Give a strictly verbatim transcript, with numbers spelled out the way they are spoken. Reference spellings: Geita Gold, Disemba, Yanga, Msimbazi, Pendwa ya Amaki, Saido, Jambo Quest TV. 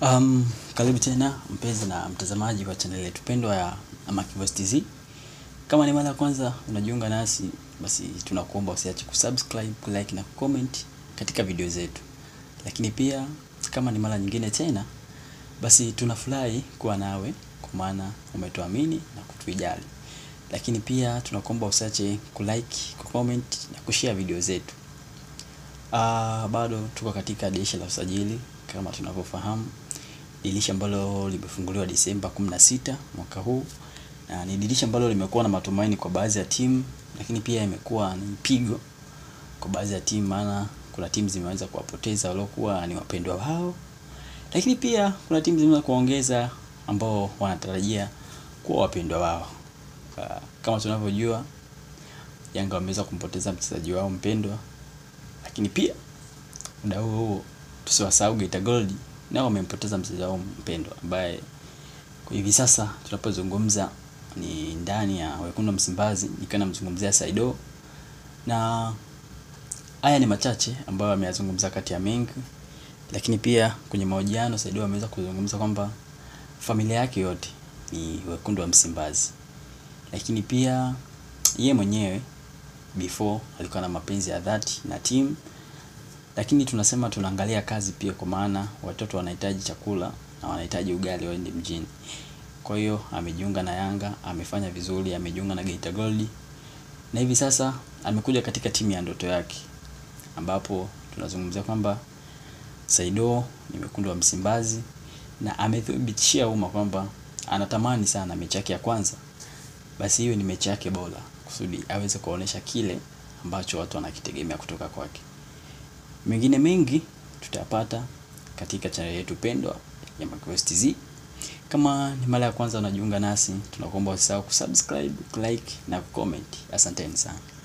Um, karibu tena mpenzi na mtazamaji wa channel yetu Pendwa ya Amaki T V. Kama ni mara ya kwanza unajiunga nasi, basi tunakuomba usiache kusubscribe, kulike na comment katika video zetu. Lakini pia kama ni mara nyingine tena, basi tunafurahi kuwa nawe kwa maana umetuamini na kutuijali. Lakini pia tunakuomba usiache kulike, kucomment na kushare video zetu. Ah, bado tuko katika dirisha la usajili kama tunavyofahamu. Dirisha ambalo limefunguliwa Disemba kumi na sita mwaka huu, na ni dirisha ambalo limekuwa na matumaini kwa baadhi ya timu, lakini pia imekuwa ni pigo kwa baadhi ya timu, maana kuna timu zimeanza kuwapoteza waliokuwa ni wapendwa wao, lakini pia kuna timu zimeanza kuongeza ambao wanatarajia kuwa wapendwa wao. Kama tunavyojua, Yanga wameweza kumpoteza mchezaji wao mpendwa, lakini pia muda huo tusiwasahau Geita Gold na wamempoteza mchezaji wao mpendwa ambaye kwa hivi sasa tunapozungumza ni ndani ya wekundu Msimbazi, nikana mzungumzia Saido. Na haya ni machache ambayo ameyazungumza kati ya mengi, lakini pia kwenye mahojiano Saido ameweza kuzungumza kwamba familia yake yote ni wekundu wa Msimbazi, lakini pia yeye mwenyewe before alikuwa na mapenzi ya dhati na team. Lakini tunasema tunaangalia kazi pia, kwa maana watoto wanahitaji chakula na wanahitaji ugali waende mjini. Kwa hiyo amejiunga na Yanga, amefanya vizuri, amejiunga na Geita Gold, na hivi sasa amekuja katika timu ya ndoto yake, ambapo tunazungumzia kwamba Saido ni mekundu wa Msimbazi na amethibitishia umma kwamba anatamani sana mechi yake ya kwanza, basi hiyo ni mechi yake bora kusudi aweze kuonesha kile ambacho watu wanakitegemea kutoka kwake. Mengine mengi tutapata katika channel yetu pendwa ya Jambo Quest T V. Kama ni mara ya kwanza unajiunga nasi, tunakuomba usisahau kusubscribe, like na kucomment. Asanteni sana.